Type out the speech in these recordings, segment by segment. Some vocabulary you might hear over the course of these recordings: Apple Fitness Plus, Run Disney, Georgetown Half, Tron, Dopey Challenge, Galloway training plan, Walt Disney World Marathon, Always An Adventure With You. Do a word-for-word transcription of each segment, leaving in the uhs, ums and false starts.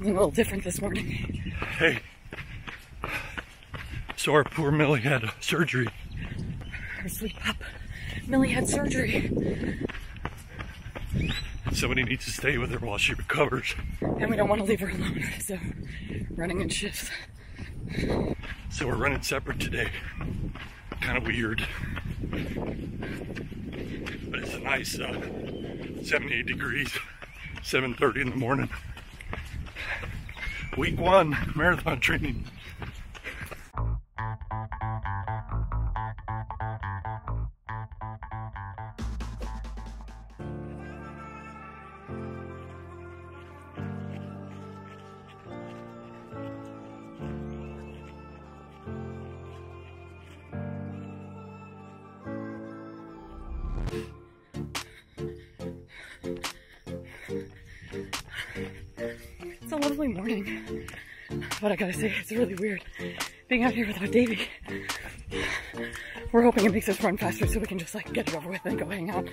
something a little different this morning. Hey, so our poor Millie had surgery. Her sleep up. Millie had surgery. Somebody needs to stay with her while she recovers. And we don't want to leave her alone, so running in shifts. So we're running separate today. Kind of weird. But it's a nice uh, seventy-eight degrees, seven thirty in the morning. Week one, marathon training. It's a lovely morning, but I gotta say, it's really weird being out here without Davey. We're hoping it makes us run faster so we can just like get it over with and go hang out.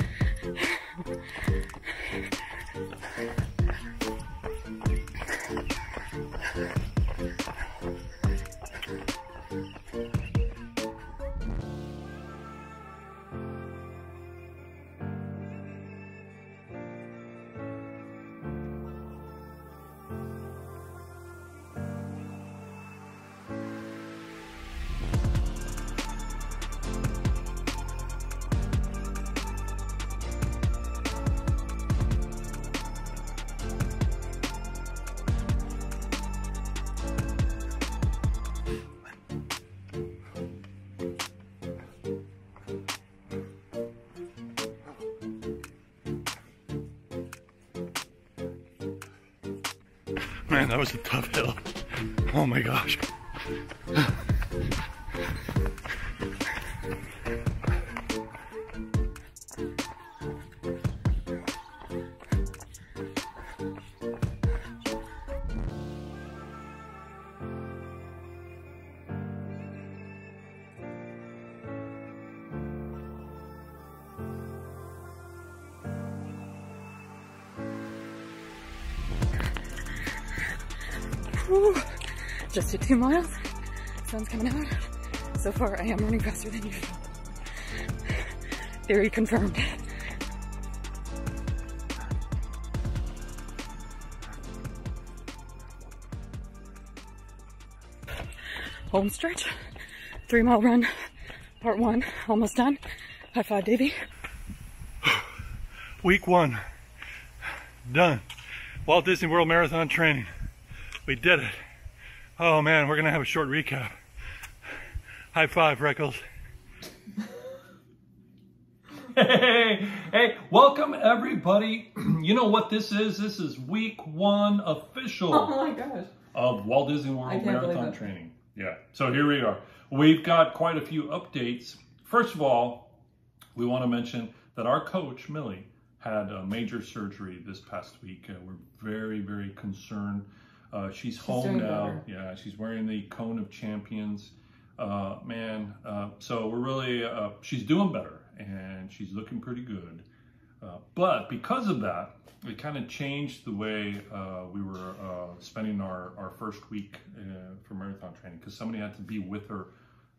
Man, that was a tough hill. Oh my gosh. Ooh, just did two miles, sun's coming out. So far I am running faster than usual. Theory confirmed. Home stretch, three mile run, part one, almost done. High five, Davey. Week one, done. Walt Disney World Marathon training. We did it. Oh man, we're gonna have a short recap. High five, Reckles. Hey, hey, welcome everybody. You know what this is? This is week one official oh my gosh. of Walt Disney World Marathon training. Yeah, so here we are. We've got quite a few updates. First of all, we wanna mention that our coach, Millie, had a major surgery this past week. Uh, we're very, very concerned. Uh, she's, she's home now. Better. Yeah, she's wearing the cone of champions. Uh, man, uh, so we're really, uh, she's doing better and she's looking pretty good. Uh, but because of that, it kind of changed the way uh, we were uh, spending our, our first week uh, for marathon training, because somebody had to be with her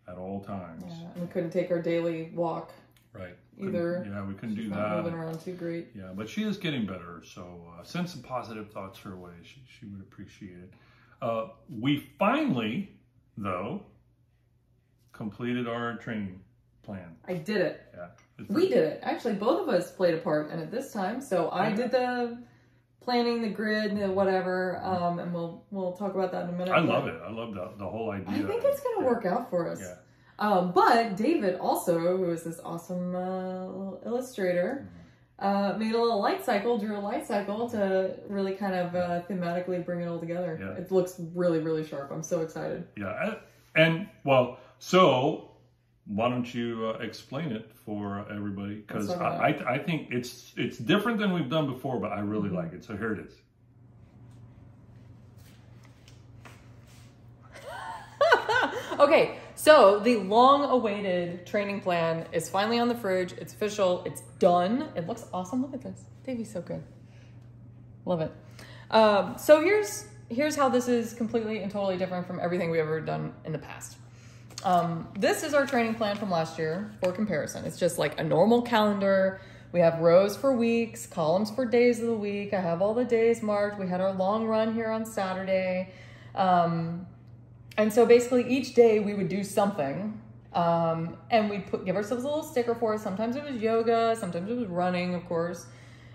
at all times. Yeah, and we couldn't take our daily walk. Right. Either. Couldn't, yeah, we couldn't she's do not that. Moving around too great. Yeah, but she is getting better. So uh, send some positive thoughts her way. She, she would appreciate it. Uh, we finally, though, completed our training plan. I did it. Yeah. We did it. Actually, both of us played a part in it this time. So I yeah. did the planning, the grid, the whatever, um, and we'll we'll talk about that in a minute. I love it. I love the the whole idea. I think it's gonna work out for us. Yeah. Um, but David also, who is this awesome uh, little illustrator, uh, made a little light cycle, drew a light cycle to really kind of uh, thematically bring it all together. Yeah. It looks really, really sharp. I'm so excited. Yeah. And, well, so why don't you uh, explain it for everybody? Because I, I, I think it's, it's different than we've done before, but I really mm-hmm. like it. So here it is. Okay. So the long-awaited training plan is finally on the fridge. It's official. It's done. It looks awesome. Look at this. Davey's so good. Love it. Um, so here's here's how this is completely and totally different from everything we've ever done in the past. Um, this is our training plan from last year for comparison. It's just like a normal calendar. We have rows for weeks, columns for days of the week. I have all the days marked. We had our long run here on Saturday. Um, and so basically each day we would do something, um, and we'd put, give ourselves a little sticker for it. Sometimes it was yoga, sometimes it was running, of course,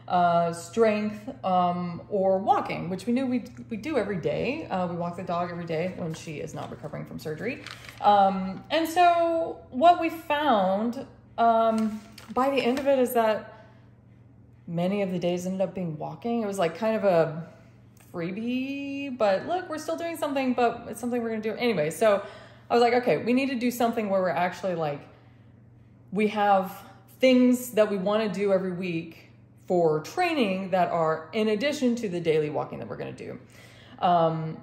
uh, strength, um, or walking, which we knew we'd, we do every day. Uh, we walk the dog every day when she is not recovering from surgery. Um, and so what we found, um, by the end of it is that many of the days ended up being walking. It was like kind of a freebie, but look, we're still doing something, but it's something we're going to do anyway. So I was like, okay, we need to do something where we're actually like, we have things that we want to do every week for training that are in addition to the daily walking that we're going to do. Um,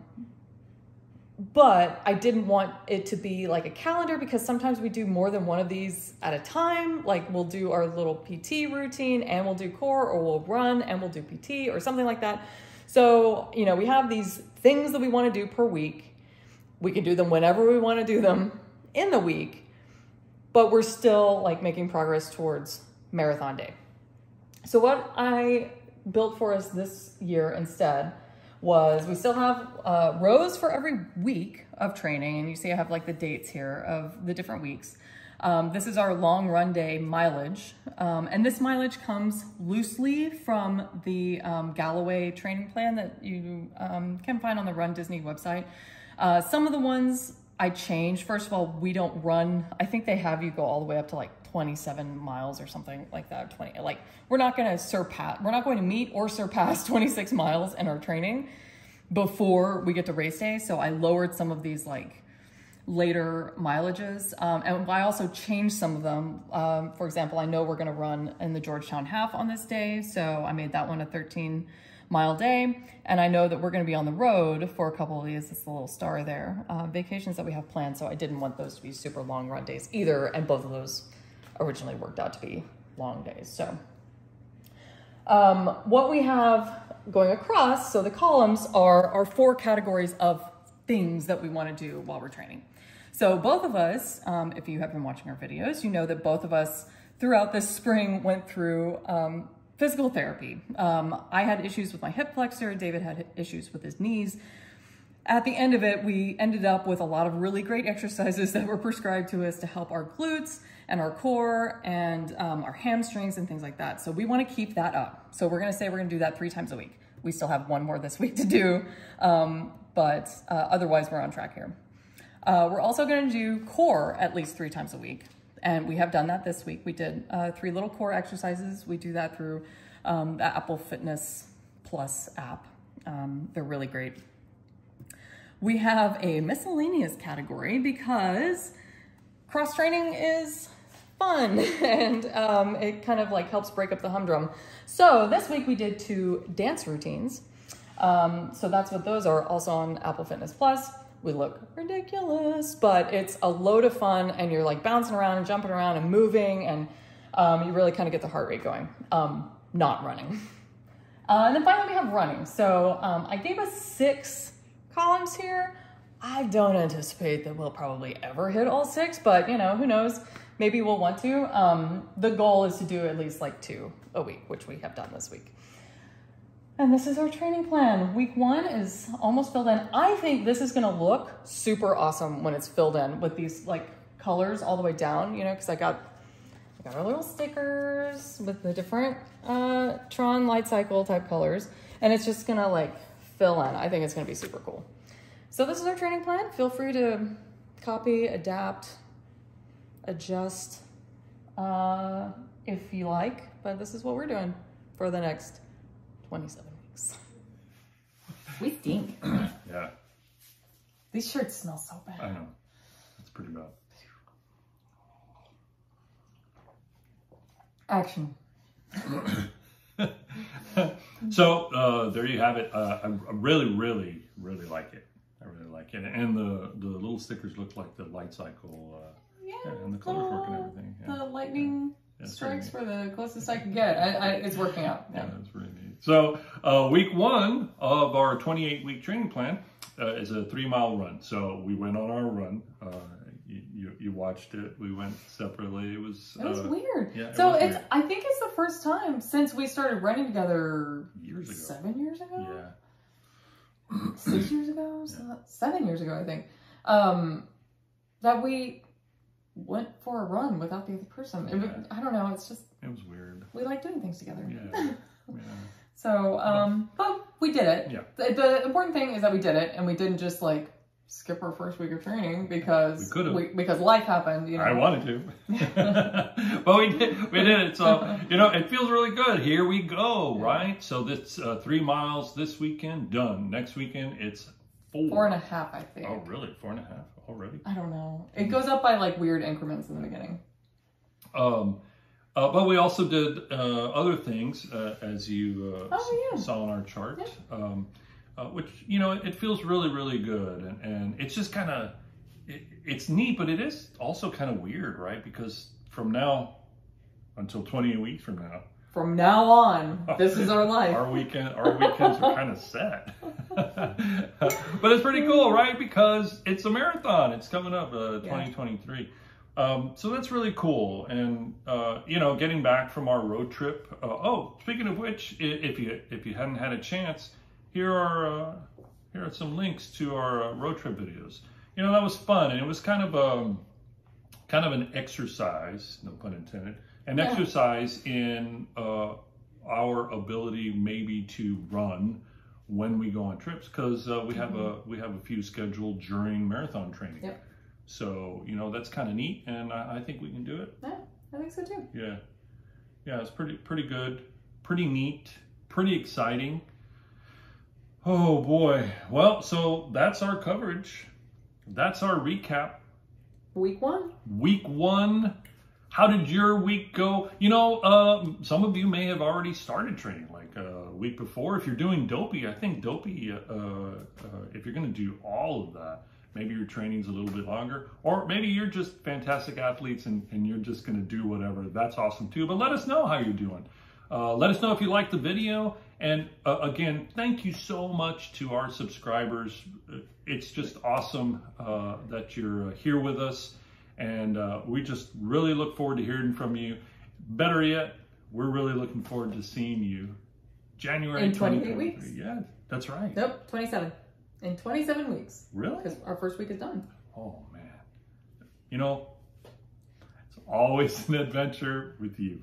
But I didn't want it to be like a calendar, because sometimes we do more than one of these at a time. Like we'll do our little P T routine and we'll do core, or we'll run and we'll do P T or something like that. So, you know, we have these things that we want to do per week. We can do them whenever we want to do them in the week, but we're still like making progress towards marathon day. So what I built for us this year instead was we still have uh, rows for every week of training. And you see I have like the dates here of the different weeks. Um, this is our long run day mileage. Um, and this mileage comes loosely from the um, Galloway training plan that you um, can find on the Run Disney website. Uh, some of the ones I changed. First of all, we don't run. I think they have you go all the way up to like twenty-seven miles or something like that. twenty, like we're not going to surpass, we're not going to meet or surpass twenty-six miles in our training before we get to race day. So I lowered some of these like later mileages. Um, and I also changed some of them. Um, for example, I know we're going to run in the Georgetown Half on this day. So I made that one a thirteen mile day. And I know that we're going to be on the road for a couple of these. It's the little star there, uh, vacations that we have planned. So I didn't want those to be super long run days either. And both of those originally worked out to be long days. So um, what we have going across, so the columns are our four categories of things that we want to do while we're training. So both of us, um, if you have been watching our videos, you know that both of us throughout this spring went through um, physical therapy. Um, I had issues with my hip flexor, David had issues with his knees. At the end of it, we ended up with a lot of really great exercises that were prescribed to us to help our glutes and our core and um, our hamstrings and things like that. So we want to keep that up. So we're going to say we're going to do that three times a week. We still have one more this week to do, um, but uh, otherwise we're on track here. Uh, we're also going to do core at least three times a week. And we have done that this week. We did uh, three little core exercises. We do that through um, the Apple Fitness Plus app. Um, they're really great. We have a miscellaneous category because cross training is fun and um, it kind of like helps break up the humdrum. So this week we did two dance routines. Um, so that's what those are, also on Apple Fitness Plus. We look ridiculous, but it's a load of fun and you're like bouncing around and jumping around and moving, and um, you really kind of get the heart rate going, um, not running. Uh, and then finally we have running. So um, I gave us six columns here. I don't anticipate that we'll probably ever hit all six, but you know, who knows? Maybe we'll want to. Um, the goal is to do at least like two a week, which we have done this week. And this is our training plan. Week one is almost filled in. I think this is gonna look super awesome when it's filled in with these like colors all the way down, you know, cause I got, I got our little stickers with the different uh, Tron light cycle type colors. And it's just gonna like fill in. I think it's gonna be super cool. So this is our training plan. Feel free to copy, adapt, adjust uh, if you like, but this is what we're doing for the next twenty-seven weeks. We stink. Yeah. These shirts smell so bad. I know. It's pretty bad. Action. So uh, there you have it. Uh, I really, really, really like it. I really like it. And the, the little stickers look like the light cycle. Uh, yeah, yeah. And the colors work and everything. Yeah. The lightning yeah. strikes were the closest I could get. I, I, it's working out. Yeah, yeah, that's really neat. So uh, week one of our twenty-eight week training plan uh, is a three mile run. So we went on our run. Uh, you, you, you watched it. We went separately. It was, it was uh, weird. Yeah, it so was it's weird. I think it's the first time since we started running together years ago. Seven years ago? Yeah. Six years ago? Yeah. So that's seven years ago, I think. Um, that we went for a run without the other person. Yeah. It, I don't know. It's just... It was weird. We like doing things together. Yeah. Yeah. So, um, but we did it. Yeah. The, the important thing is that we did it, and we didn't just like skip our first week of training because we could have, because life happened. You know? I wanted to, but we did. We did it. So you know, it feels really good. Here we go. Yeah. Right. So that's uh, three miles this weekend. Done. Next weekend it's four. Four and a half, I think. Oh, really? Four and a half already? I don't know. It goes up by like weird increments in the beginning. Um. Uh, but we also did uh, other things, uh, as you uh, oh, yeah. saw on our chart, yeah. um, uh, which, you know, it, it feels really, really good. And, and it's just kind of, it, it's neat, but it is also kind of weird, right? Because from now until twenty-eight weeks from now. From now on, this is our life. Our weekend, our weekends are kind of set. But it's pretty cool, right? Because it's a marathon. It's coming up, uh, twenty twenty-three. Yeah. Um, so that's really cool. And, uh, you know, getting back from our road trip. Uh, oh, speaking of which, if you, if you hadn't had a chance, here are, uh, here are some links to our uh, road trip videos. You know, that was fun. And it was kind of, um, kind of an exercise, no pun intended, an yeah. exercise in, uh, our ability maybe to run when we go on trips. Cause, uh, we mm-hmm. have a, we have a few scheduled during marathon training. Yep. So, you know, that's kind of neat, and I, I think we can do it. Yeah, I think so too. Yeah. Yeah, it's pretty pretty good, pretty neat, pretty exciting. Oh, boy. Well, so that's our coverage. That's our recap. Week one. Week one. How did your week go? You know, um, some of you may have already started training, like a uh, week before. If you're doing Dopey, I think Dopey, uh, uh, if you're going to do all of that, maybe your training's a little bit longer, or maybe you're just fantastic athletes and, and you're just gonna do whatever. That's awesome too, but let us know how you're doing. Uh, let us know if you liked the video. And uh, again, thank you so much to our subscribers. It's just awesome uh, that you're here with us. And uh, we just really look forward to hearing from you. Better yet, we're really looking forward to seeing you January in twenty-eight weeks. Yeah, that's right. Nope, twenty-seven. In twenty-seven weeks. Really? Because our first week is done. Oh, man. You know, it's always an adventure with you.